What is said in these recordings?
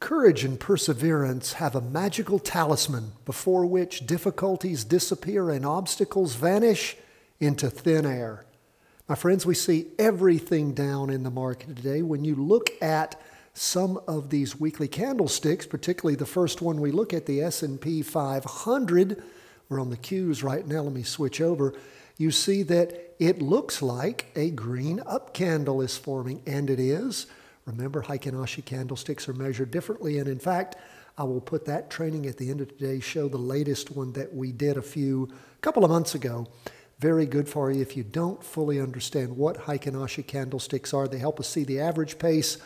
Courage and perseverance have a magical talisman before which difficulties disappear and obstacles vanish into thin air. My friends, we see everything down in the market today. When you look at some of these weekly candlesticks, particularly the first one we look at, the S&P 500, we're on the Qs right now, let me switch over, you see that it looks like a green up candle is forming, and it is. Remember, Heikin Ashi candlesticks are measured differently, and in fact, I will put that training at the end of today's show, the latest one that we did a couple of months ago. Very good for you if you don't fully understand what Heikin Ashi candlesticks are. They help us see the average pace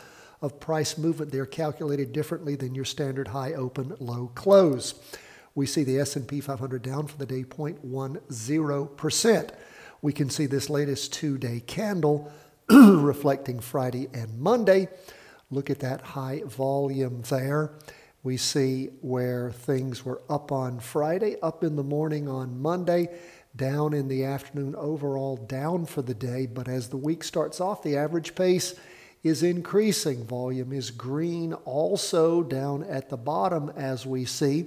of price movement. They're calculated differently than your standard high open, low close. We see the S&P 500 down for the day 0.10%. We can see this latest two-day candle reflecting Friday and Monday. Look at that high volume there. We see where things were up on Friday, up in the morning on Monday, down in the afternoon, overall down for the day. But as the week starts off, the average pace is increasing. Volume is green, also down at the bottom as we see.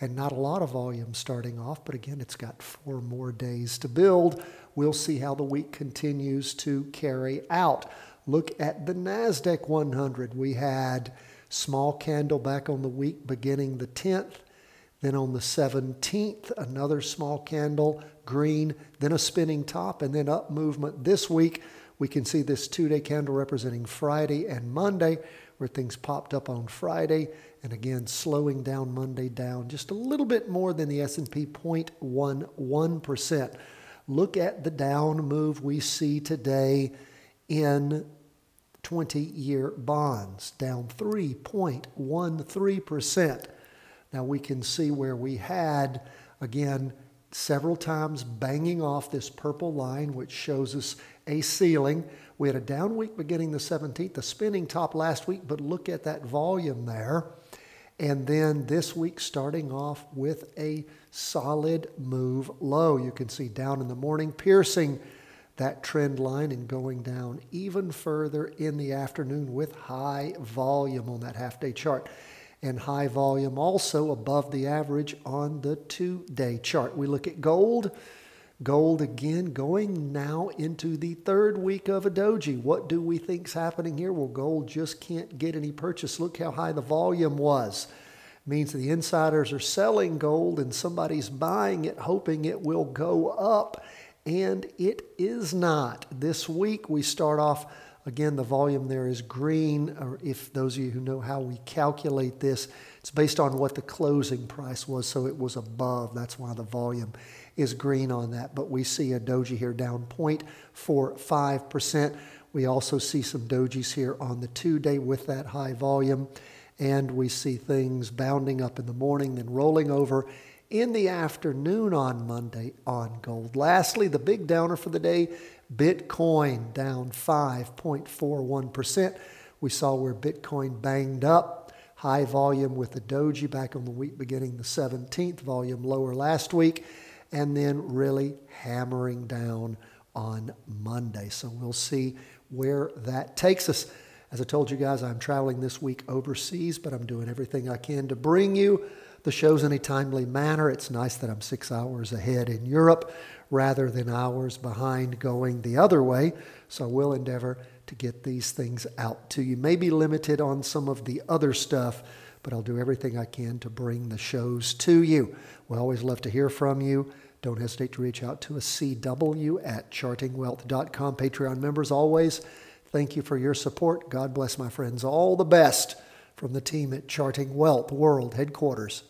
And not a lot of volume starting off, but again, it's got 4 more days to build. We'll see how the week continues to carry out. Look at the NASDAQ 100. We had small candle back on the week beginning the 10th, then on the 17th, another small candle, green, then a spinning top, and then up movement this week. We can see this two-day candle representing Friday and Monday, where things popped up on Friday, and again, slowing down Monday, down just a little bit more than the S&P 0.11%. Look at the down move we see today in 20-year bonds, down 3.13%. Now we can see where we had, again, several times banging off this purple line, which shows us a ceiling. We had a down week beginning the 17th, a spinning top last week, but look at that volume there. And then this week starting off with a solid move low. You can see down in the morning, piercing that trend line and going down even further in the afternoon with high volume on that half-day chart. And high volume also above the average on the two-day chart. We look at gold. Gold again going now into the third week of a doji. What do we think's happening here? Well, gold just can't get any purchase. Look how high the volume was. It means the insiders are selling gold and somebody's buying it, hoping it will go up. And it is not. This week we start off, again, the volume there is green, or if those of you who know how we calculate this, it's based on what the closing price was, so it was above. That's why the volume is green on that. But we see a doji here down 0.45%. We also see some dojis here on the two-day with that high volume. And we see things bounding up in the morning, then rolling over in the afternoon on Monday on gold. Lastly, the big downer for the day, Bitcoin down 5.41%. We saw where Bitcoin banged up. High volume with the doji back on the week beginning the 17th. Volume lower last week. And then really hammering down on Monday. So we'll see where that takes us. As I told you guys, I'm traveling this week overseas, but I'm doing everything I can to bring you the shows in a timely manner. It's nice that I'm 6 hours ahead in Europe rather than hours behind going the other way. So we'll endeavor to get these things out to you. Maybe limited on some of the other stuff, but I'll do everything I can to bring the shows to you. We always love to hear from you. Don't hesitate to reach out to us, cw@chartingwealth.com. Patreon members, always thank you for your support. God bless, my friends. All the best from the team at Charting Wealth World Headquarters.